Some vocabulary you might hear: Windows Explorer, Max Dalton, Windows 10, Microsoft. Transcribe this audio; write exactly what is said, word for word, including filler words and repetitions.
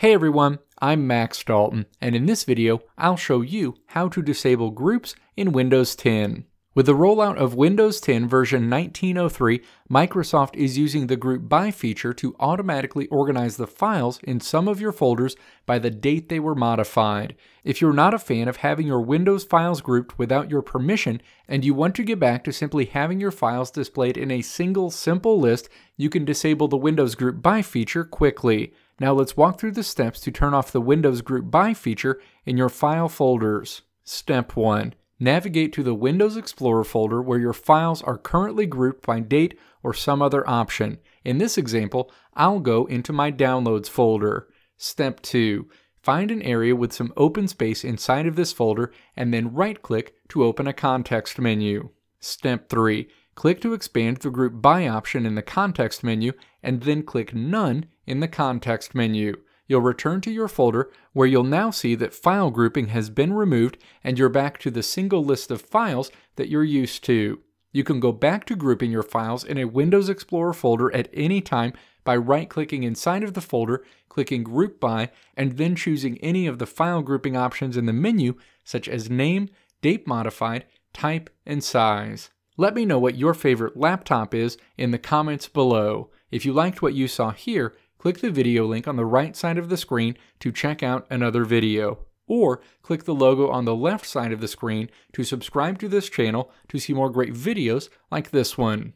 Hey everyone, I'm Max Dalton, and in this video, I'll show you how to disable groups in Windows ten. With the rollout of Windows ten version nineteen oh three, Microsoft is using the Group By feature to automatically organize the files in some of your folders by the date they were modified. If you're not a fan of having your Windows files grouped without your permission, and you want to get back to simply having your files displayed in a single simple list, you can disable the Windows Group By feature quickly. Now let's walk through the steps to turn off the Windows Group By feature in your file folders. Step one. Navigate to the Windows Explorer folder where your files are currently grouped by date or some other option. In this example, I'll go into my Downloads folder. Step two. Find an area with some open space inside of this folder and then right-click to open a context menu. Step three. Click to expand the Group By option in the context menu and then click None in the context menu. You'll return to your folder where you'll now see that file grouping has been removed and you're back to the single list of files that you're used to. You can go back to grouping your files in a Windows Explorer folder at any time by right-clicking inside of the folder, clicking Group By, and then choosing any of the file grouping options in the menu such as Name, Date Modified, Type, and Size. Let me know what your favorite laptop is in the comments below. If you liked what you saw here, click the video link on the right side of the screen to check out another video, or click the logo on the left side of the screen to subscribe to this channel to see more great videos like this one.